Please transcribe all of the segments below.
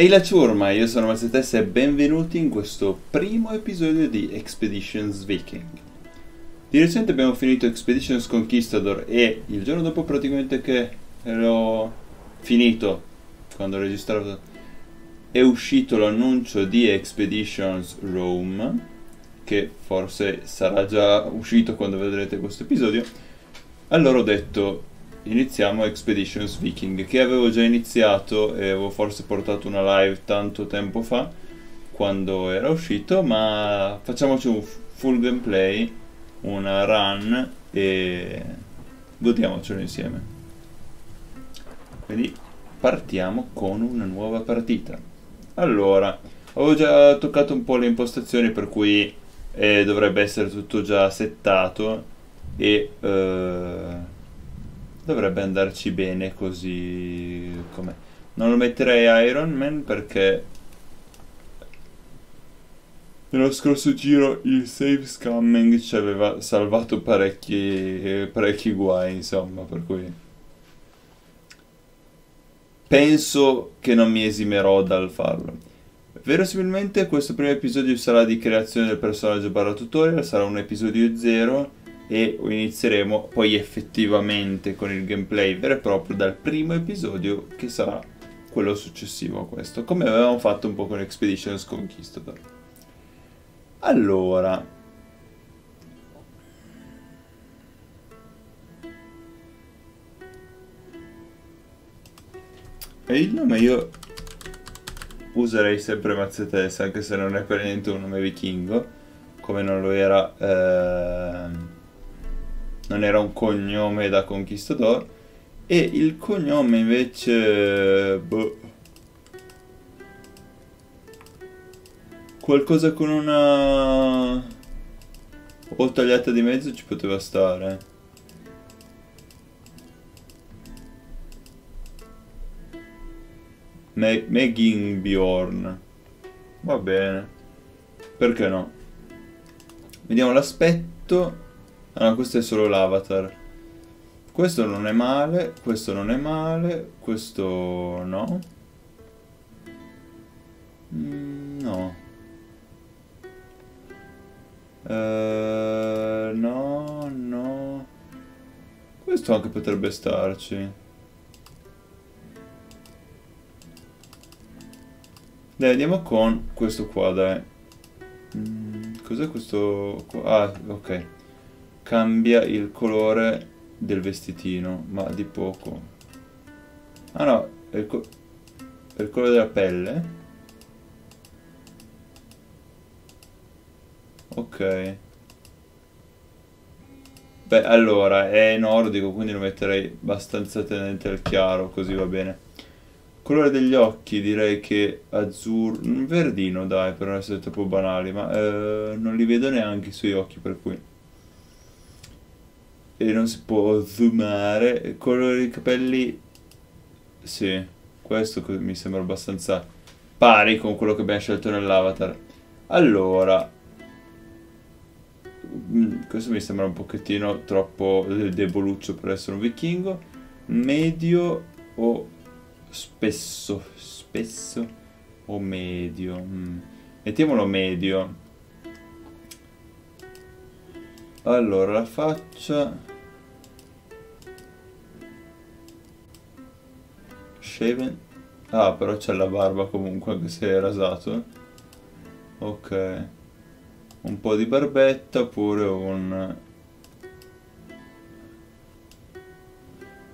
Ehi la ciurma, io sono Matsetes e benvenuti in questo primo episodio di Expeditions Viking. Di recente abbiamo finito Expeditions Conquistador e il giorno dopo praticamente che l'ho finito, quando ho registrato, è uscito l'annuncio di Expeditions Rome, che forse sarà già uscito quando vedrete questo episodio. Allora ho detto: iniziamo Expeditions Viking, che avevo già iniziato e avevo forse portato una live tanto tempo fa quando era uscito, ma facciamoci un full gameplay, una run e godiamocelo insieme. Quindi partiamo con una nuova partita. Allora, avevo già toccato un po' le impostazioni, per cui dovrebbe essere tutto già settato e dovrebbe andarci bene così com'è. Non lo metterei Iron Man perché nello scorso giro il save scamming ci aveva salvato parecchi guai, insomma, per cui penso che non mi esimerò dal farlo. Verosimilmente questo primo episodio sarà di creazione del personaggio barra tutorial, sarà un episodio 0 e inizieremo poi effettivamente con il gameplay vero e proprio dal primo episodio, che sarà quello successivo a questo, come avevamo fatto un po' con Expeditions Conquistador. Allora, e il nome io userei sempre Matsetes, anche se non è per niente un nome vichingo, come non lo era non era un cognome da conquistador. E il cognome invece, boh, qualcosa con una o tagliata di mezzo ci poteva stare. Meggingbjorn, va bene, perché no? Vediamo l'aspetto. Ah no, questo è solo l'avatar. Questo non è male, questo non è male, questo no. No. No, no. Questo anche potrebbe starci. Dai, andiamo con questo qua, dai. Cos'è questo qua? Ah, ok. Cambia il colore del vestitino, ma di poco. Ah no, è il colore della pelle. Ok. Beh, allora, è nordico, quindi lo metterei abbastanza tendente al chiaro, così va bene. Colore degli occhi, direi che azzurro, verdino, dai, per non essere troppo banali, ma non li vedo neanche i suoi occhi, per cui... E non si può zoomare. Colore dei capelli, sì, questo mi sembra abbastanza pari con quello che abbiamo scelto nell'avatar. Allora, questo mi sembra un pochettino troppo deboluccio per essere un vichingo. Medio o spesso? Spesso o medio? Mettiamolo medio. Allora, la faccia... shaven. Ah, però c'è la barba comunque, anche se è rasato. Ok. Un po' di barbetta, oppure un...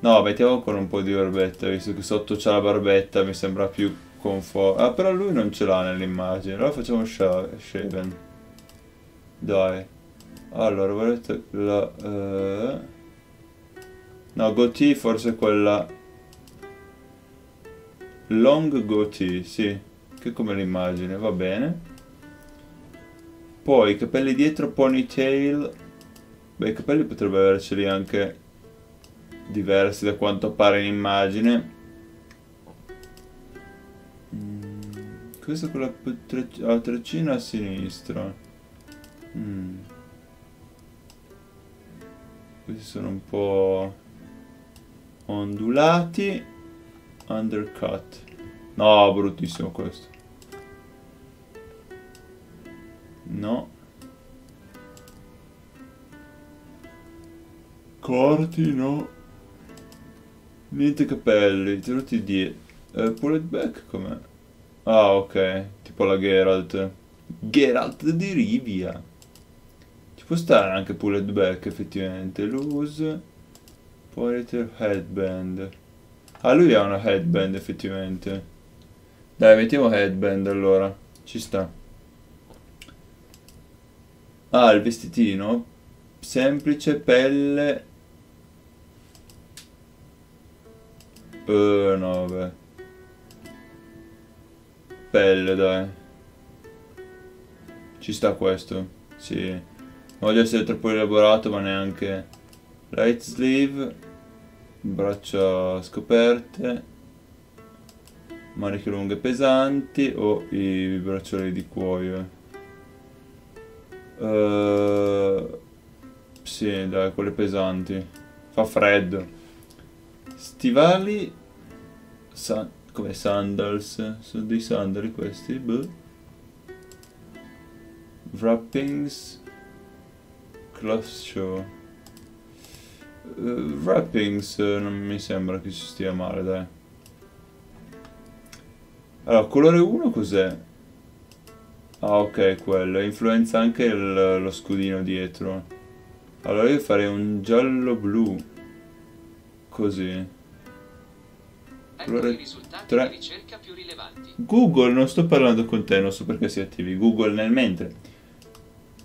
no, mettiamo ancora un po' di barbetta, visto che sotto c'è la barbetta mi sembra più conforto. Ah, però lui non ce l'ha nell'immagine, allora facciamo shaven. Dai. Allora, guardate la... no, goatee forse quella... long goatee, sì, che come l'immagine, va bene. Poi, capelli dietro, ponytail. Beh, i capelli potrebbe averceli anche diversi da quanto appare in immagine. Questa con la treccina a sinistra. Questi sono un po' ondulati, undercut. No, bruttissimo questo. No. Corti, no. Niente capelli, tirati dietro. Pull it back com'è? Ah, ok. Tipo la Geralt. Geralt di Rivia. Ci può stare anche pull it back, effettivamente. Loose. Pointer headband. Ah, lui ha una headband, effettivamente. Dai, mettiamo headband, allora. Ci sta. Ah, il vestitino. Semplice, pelle. No, vabbè. Pelle, dai. Ci sta questo. Sì. Non voglio essere troppo elaborato, ma neanche. Light sleeve. Braccia scoperte. Maniche lunghe pesanti. O i braccioli di cuoio. Sì, dai, quelle pesanti. Fa freddo. Stivali, come sandals, sono dei sandali questi, boh. Wrappings, cloth show. Wrappings non mi sembra che ci stia male, dai. Allora, colore 1 cos'è? Ah, ok, quello, influenza anche lo scudino dietro. Allora io farei un giallo-blu. Così. Ecco i risultati di ricerca più rilevanti. Google, non sto parlando con te, non so perché si attivi Google nel mentre.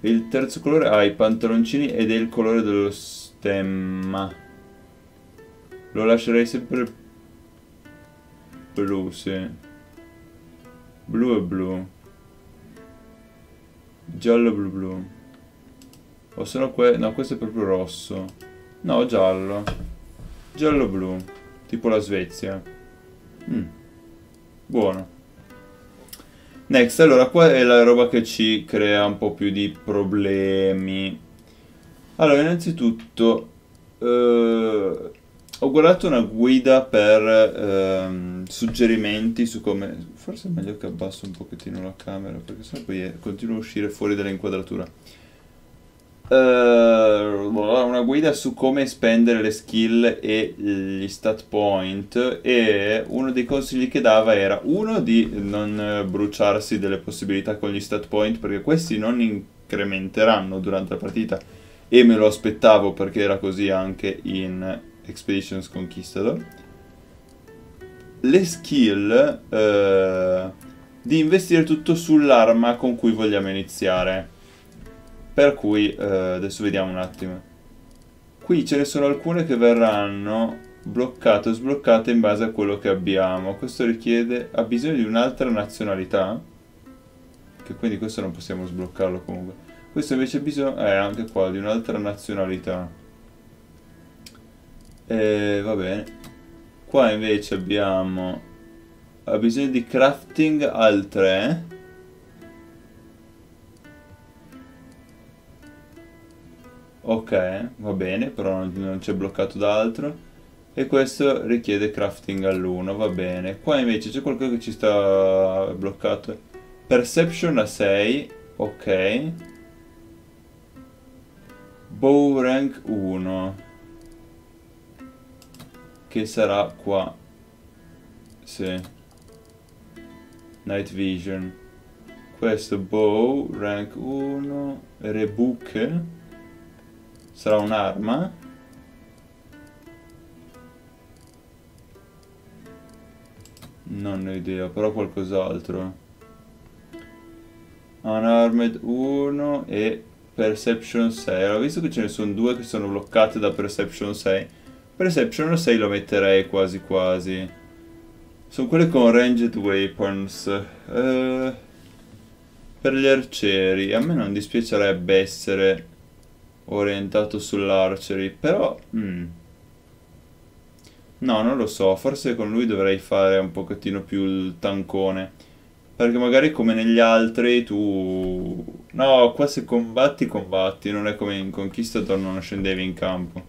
Il terzo colore ha i pantaloncini ed è il colore dello stemma. Lo lascerei sempre blu, sì. Blu e blu. Giallo e blu blu. O sono no, questo è proprio rosso. No, giallo. Giallo blu, tipo la Svezia. Buono. Next, allora qua è la roba che ci crea un po' più di problemi. Allora, innanzitutto ho guardato una guida per suggerimenti su come. Forse è meglio che abbasso un pochettino la camera, perché sennò poi continuo a uscire fuori dall'inquadratura. Una guida su come spendere le skill e gli stat point, e uno dei consigli che dava era uno di non bruciarsi delle possibilità con gli stat point, perché questi non incrementeranno durante la partita, e me lo aspettavo perché era così anche in Expeditions Conquistador. Le skill di investire tutto sull'arma con cui vogliamo iniziare. Per cui, adesso vediamo un attimo. Qui ce ne sono alcune che verranno bloccate o sbloccate in base a quello che abbiamo. Questo richiede, ha bisogno di un'altra nazionalità, che quindi questo non possiamo sbloccarlo comunque. Questo invece ha bisogno, anche qua, di un'altra nazionalità. E va bene. Qua invece abbiamo, ha bisogno di crafting al 3. Ok, va bene, però non c'è bloccato da altro. E questo richiede crafting all'1, va bene. Qua invece c'è qualcosa che ci sta bloccato. Perception a 6, ok. Bow rank 1. Che sarà qua. Sì. Night vision. Questo bow rank 1. Rebuke. Sarà un'arma. Non ne ho idea, però qualcos'altro. Unarmed 1 e Perception 6. Allora, visto che ce ne sono due che sono bloccate da Perception 6, Perception 6 lo metterei quasi quasi. Sono quelle con Ranged Weapons. Per gli arcieri, a me non dispiacerebbe essere orientato sull'archery, però no, non lo so, forse con lui dovrei fare un pochettino più il tankone, perché magari come negli altri tu no, qua se combatti, non è come in Conquistador, non scendevi in campo.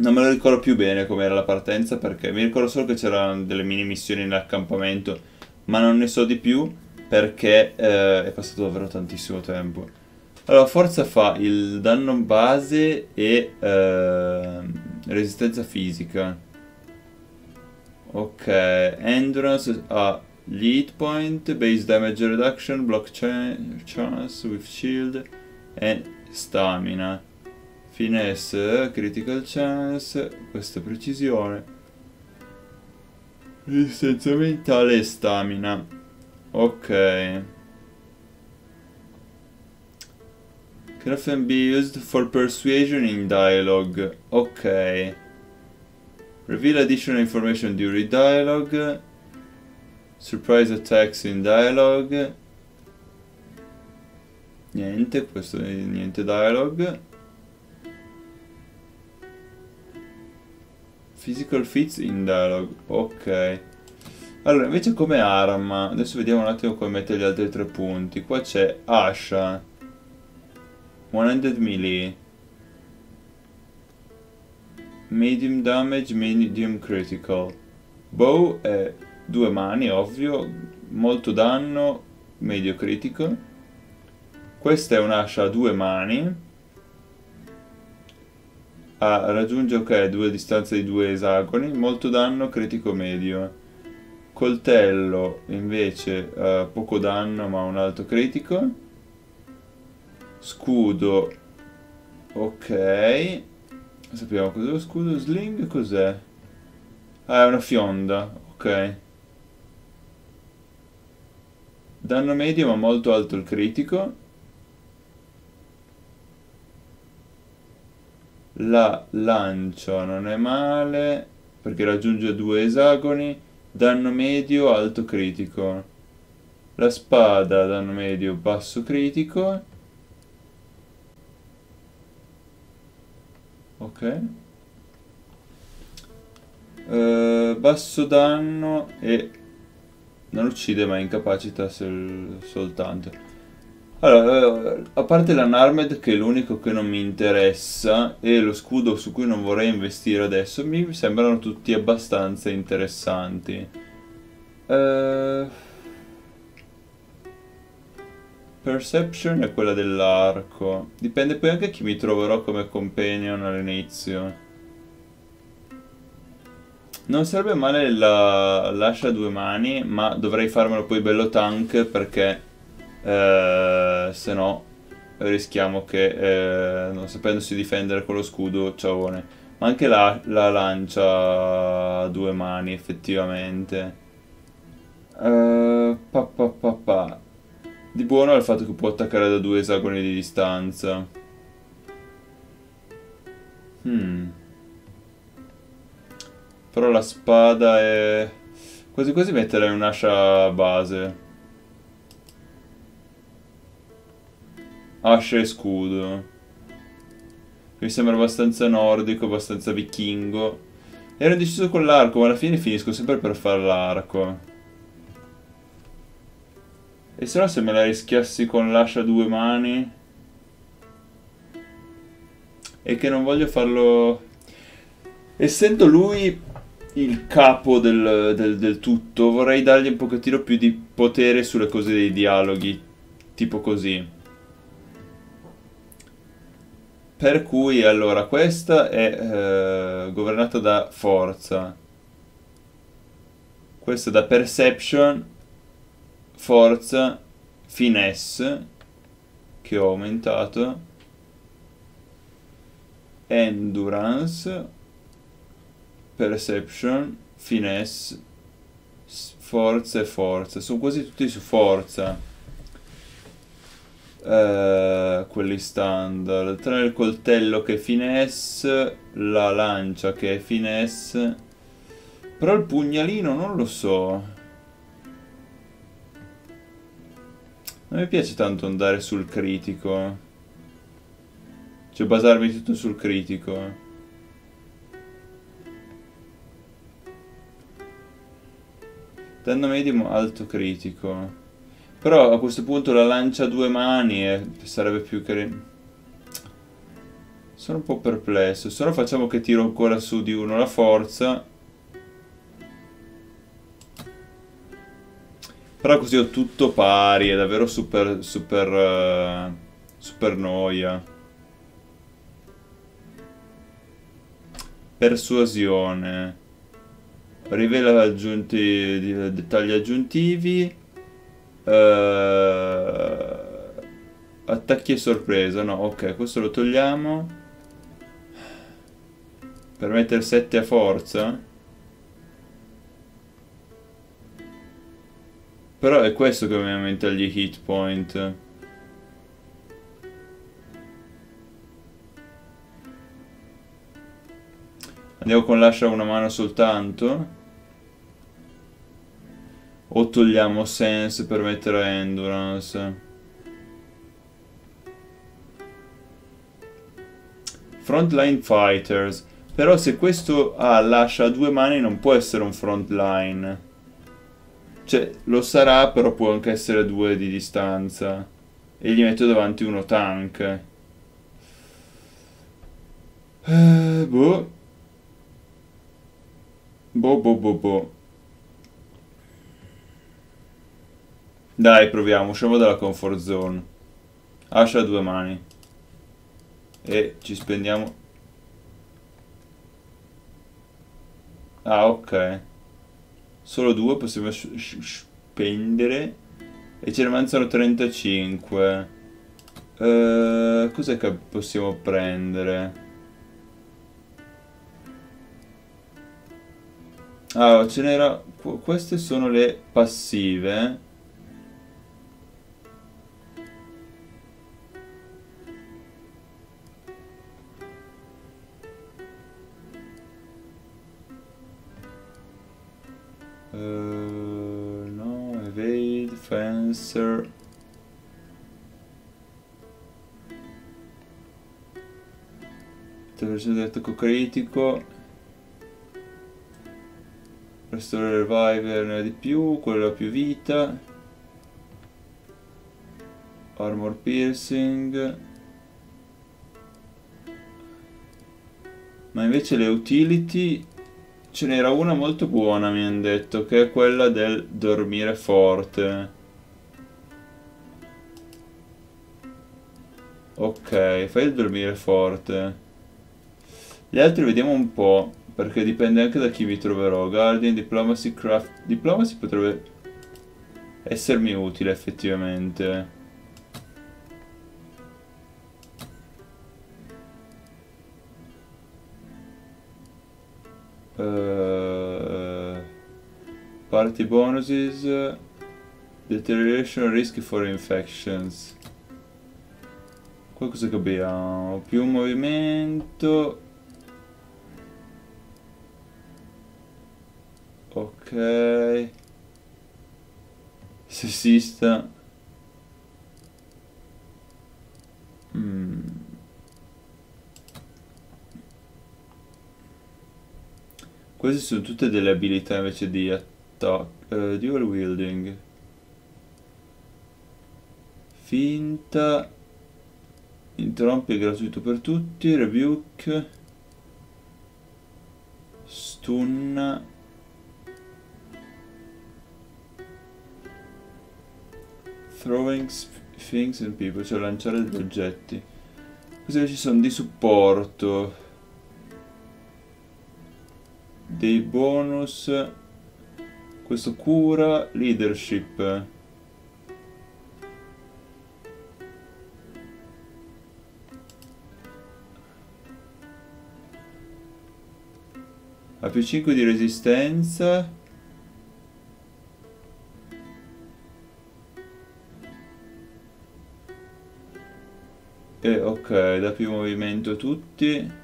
Non me lo ricordo più bene com'era la partenza, perché mi ricordo solo che c'erano delle mini missioni nell'accampamento, ma non ne so di più perché è passato davvero tantissimo tempo. Allora, forza fa il danno base e resistenza fisica. Ok, endurance ha lead point, base damage reduction, block chance with shield e stamina. Finesse, critical chance, questa precisione, resistenza mentale e stamina. Ok, can often be used for persuasion in dialogue. Ok, reveal additional information during dialogue, surprise attacks in dialogue. Niente, questo è niente dialogue. Physical fits in dialogue, ok. Allora, invece come arma, adesso vediamo un attimo come mettere gli altri tre punti. Qua c'è ascia, one-handed melee, medium damage, medium critical. Bow è due mani, ovvio, molto danno, medio critico. Questa è un'ascia a due mani. Raggiunge, ok, due distanze di due esagoni, molto danno, critico medio. Coltello invece poco danno ma un alto critico. Scudo, ok, sappiamo cos'è lo scudo. Sling cos'è? Ah, è una fionda, ok, danno medio ma molto alto il critico. La lancia non è male perché raggiunge due esagoni, danno medio, alto critico. La spada, danno medio, basso critico. Ok, basso danno e non uccide ma incapacita soltanto. Allora, a parte l'unarmed che è l'unico che non mi interessa e lo scudo su cui non vorrei investire adesso, mi sembrano tutti abbastanza interessanti. Perception è quella dell'arco, dipende poi anche chi mi troverò come companion all'inizio. Non sarebbe male l'ascia a due mani, ma dovrei farmelo poi bello tank perché... se no rischiamo che non sapendosi difendere con lo scudo, ciaone. Ma anche la lancia a due mani effettivamente di buono è il fatto che può attaccare da due esagoni di distanza. Però la spada è... quasi quasi metterei un'ascia base. Ascia e scudo, mi sembra abbastanza nordico, abbastanza vichingo. Ero indeciso con l'arco, ma alla fine finisco sempre per fare l'arco. E se no, se me la rischiassi con l'ascia a due mani. E che non voglio farlo, essendo lui il capo del tutto, vorrei dargli un pochettino più di potere sulle cose dei dialoghi, tipo così. Per cui, allora, questa è governata da forza, questa da perception, forza, finesse, che ho aumentato, endurance, perception, finesse, forza e forza. Sono quasi tutti su forza. Quelli standard, tra il coltello che è finesse, la lancia che è finesse, però il pugnalino non lo so, non mi piace tanto andare sul critico, cioè basarmi tutto sul critico. Danno medio alto critico. Però a questo punto la lancia a due mani sarebbe più che... Sono un po' perplesso. Se no facciamo che tiro ancora su di uno la forza. Però così ho tutto pari. È davvero super, super noia. Persuasione. Rivela dettagli aggiuntivi. Attacchi e sorpresa. No, ok, questo lo togliamo. Per mettere 7 a forza. Però è questo che mi aumenta gli hit point. Andiamo con l'ascia a una mano soltanto. O togliamo sense per mettere endurance. Frontline fighters. Però se questo ha l'ascia a 2 mani non può essere un frontline. Cioè, lo sarà, però può anche essere 2 di distanza. E gli metto davanti uno tank. Boh. Boh. Dai, proviamo. Usciamo dalla comfort zone. Ascia a 2 mani. E ci spendiamo. Ah, ok. Solo 2 possiamo spendere. E ce ne avanzano 35. Cos'è che possiamo prendere? Ah, ce n'era. Queste sono le passive. No, evade, fencer. Traversione di attacco critico. Restore reviver ne ha di più, quello ha più vita. Armor piercing. Ma invece le utility... Ce n'era una molto buona, mi hanno detto, che è quella del dormire forte. Ok, fai il dormire forte. Gli altri vediamo un po', perché dipende anche da chi mi troverò. Guardian, Diplomacy, Craft... Diplomacy potrebbe essermi utile, effettivamente. Party bonuses, deterioration risk for infections. Qualcosa che abbiamo, più movimento. Ok. Sessista. Queste sono tutte delle abilità invece di attacco. Dual wielding. Finta. Interrompe è gratuito per tutti. Rebuke. Stun. Throwing things and people. Cioè lanciare degli oggetti. Queste invece sono di supporto. Dei bonus. Questo cura. Leadership. Ha più 5 di resistenza. E ok, dà più movimento a tutti.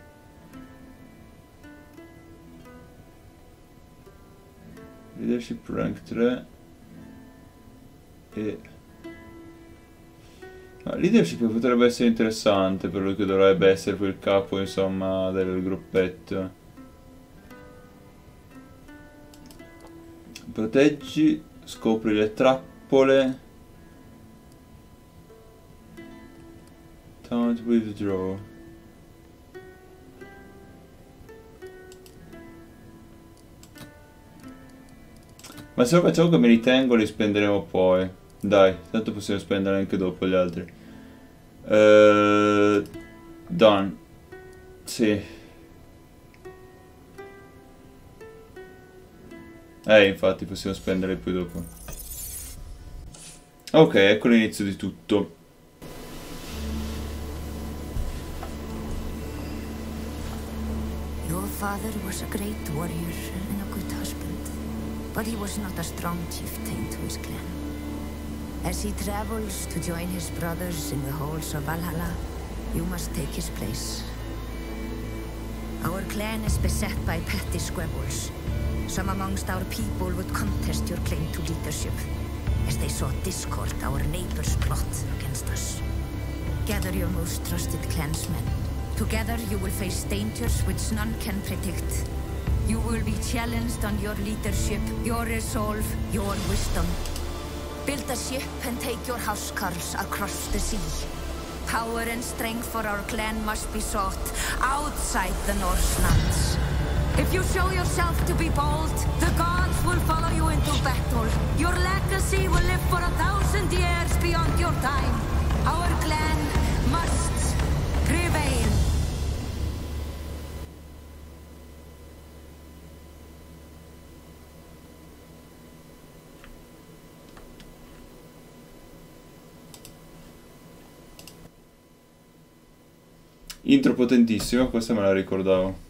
Leadership rank 3 e... Ma leadership potrebbe essere interessante per lui che dovrebbe essere quel capo, insomma, del gruppetto. Proteggi, scopri le trappole. Taunt withdraw. Ma se lo facciamo come ritengo li spenderemo poi. Dai, tanto possiamo spendere anche dopo gli altri. Done. Sì. Infatti possiamo spendere poi dopo. Ok, ecco l'inizio di tutto. Your father was a great warrior and a good husband, but he was not a strong chieftain to his clan. As he travels to join his brothers in the halls of Valhalla, you must take his place. Our clan is beset by petty squabbles. Some amongst our people would contest your claim to leadership, as they sought discord, our neighbors plot against us. Gather your most trusted clansmen. Together you will face dangers which none can predict. You will be challenged on your leadership, your resolve, your wisdom. Build a ship and take your house cars across the sea. Power and strength for our clan must be sought outside the Norse lands. If you show yourself to be bold, the gods will follow you into battle. Your legacy will live for 1,000 years beyond your time. Our clan must prevail. Intro potentissimo, questa me la ricordavo.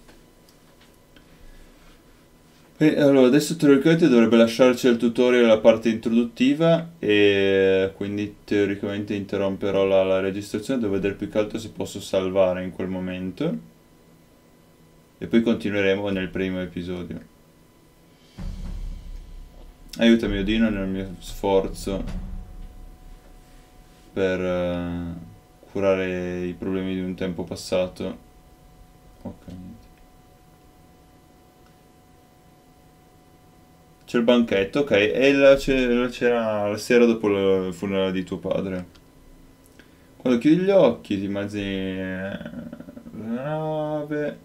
Allora, adesso teoricamente dovrebbe lasciarci il tutorial la parte introduttiva e quindi teoricamente interromperò la registrazione. Devo vedere più che altro se posso salvare in quel momento e poi continueremo nel primo episodio. Aiutami Odino nel mio sforzo per curare i problemi di un tempo passato. Ok, il banchetto, ok, e c'era la sera dopo il funerale di tuo padre. Quando chiudi gli occhi ti immagini la nave.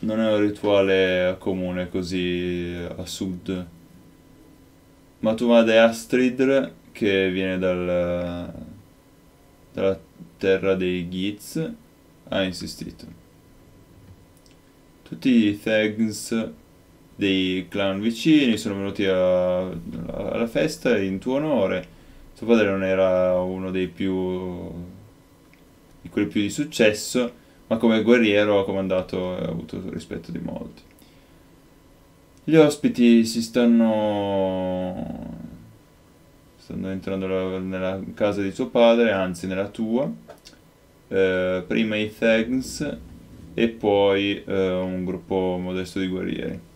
Non è un rituale comune così a sud, ma tu vada è Astrid, che viene dalla terra dei Giz, ha insistito. Tutti i Thags dei clan vicini sono venuti alla festa in tuo onore. Tuo padre non era uno dei quelli più di successo, ma come guerriero ha comandato e ha avuto il rispetto di molti. Gli ospiti stanno entrando nella casa di tuo padre, anzi nella tua. Prima i Thags e poi un gruppo modesto di guerrieri.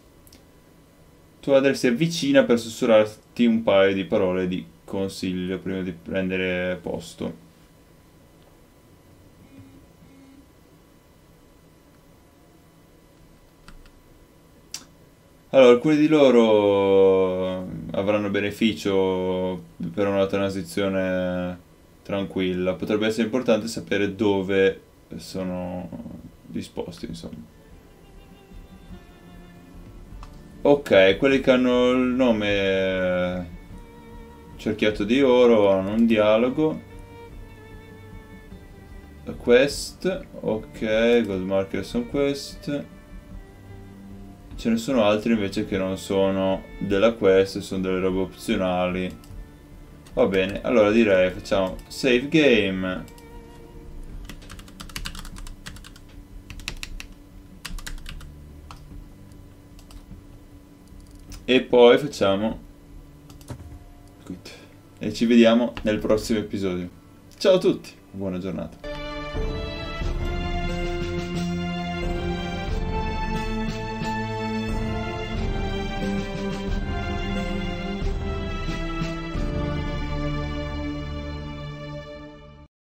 Tuo padre si avvicina per sussurrarti un paio di parole di consiglio prima di prendere posto. Allora, alcuni di loro avranno beneficio per una transizione tranquilla. Potrebbe essere importante sapere dove sono disposti, insomma. Ok, quelli che hanno il nome cerchiato di oro hanno un dialogo. Quest, ok, gold marker sono quest. Ce ne sono altri invece che non sono della quest, sono delle robe opzionali. Va bene, allora direi facciamo save game. E poi facciamo quit. E ci vediamo nel prossimo episodio. Ciao a tutti, buona giornata.